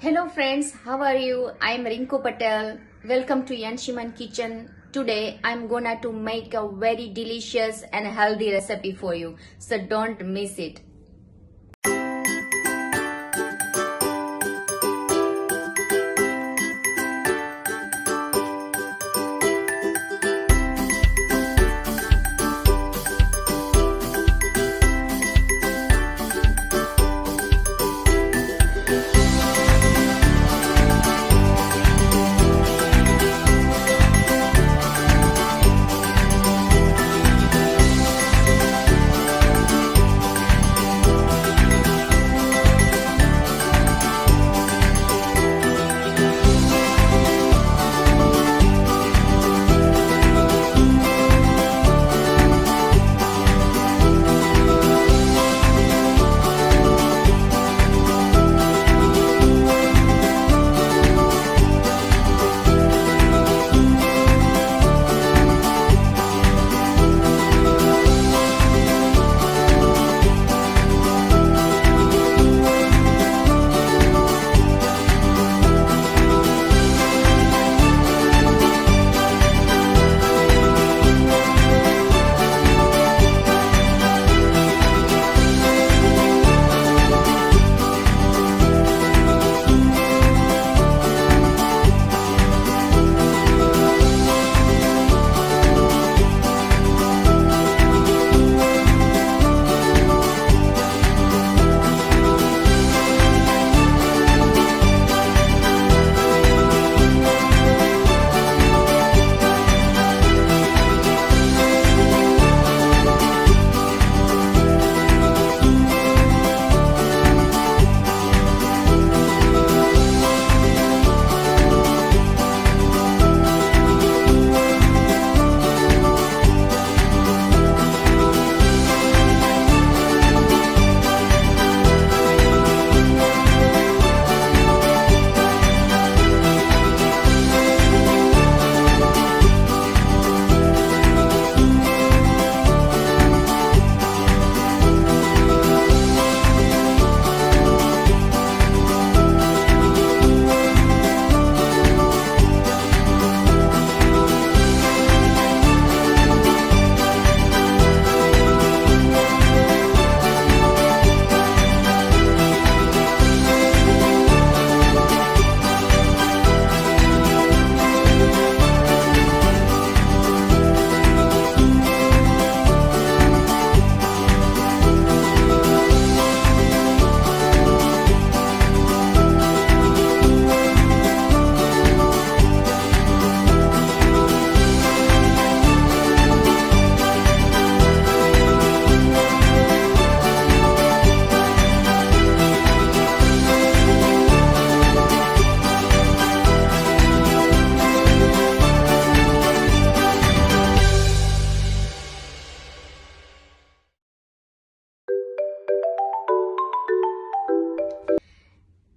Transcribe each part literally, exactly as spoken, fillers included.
Hello friends, how are you? I'm Rinku Patel. Welcome to Yanshiman Kitchen. Today I'm gonna to make a very delicious and healthy recipe for you. So don't miss it.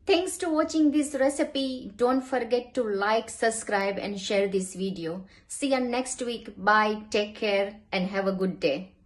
Thanks to watching this recipe. Don't forget to like, subscribe and share this video. See you next week. Bye, take care and have a good day.